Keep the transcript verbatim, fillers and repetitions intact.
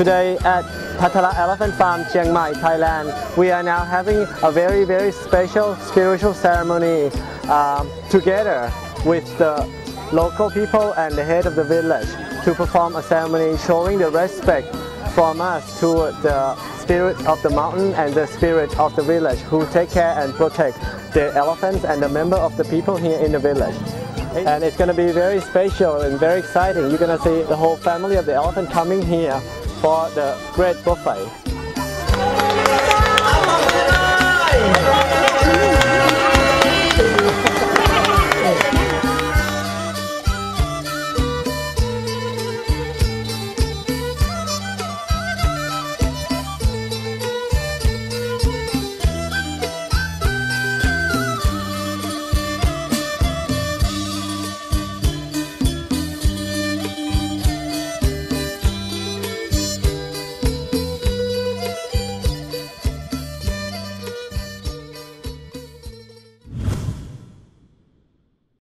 Today at Patara Elephant Farm, Chiang Mai, Thailand, we are now having a very, very special spiritual ceremony uh, together with the local people and the head of the village to perform a ceremony showing the respect from us to the spirit of the mountain and the spirit of the village who take care and protect the elephants and the member of the people here in the village. And it's going to be very special and very exciting. You're going to see the whole family of the elephant coming here for the great buffet.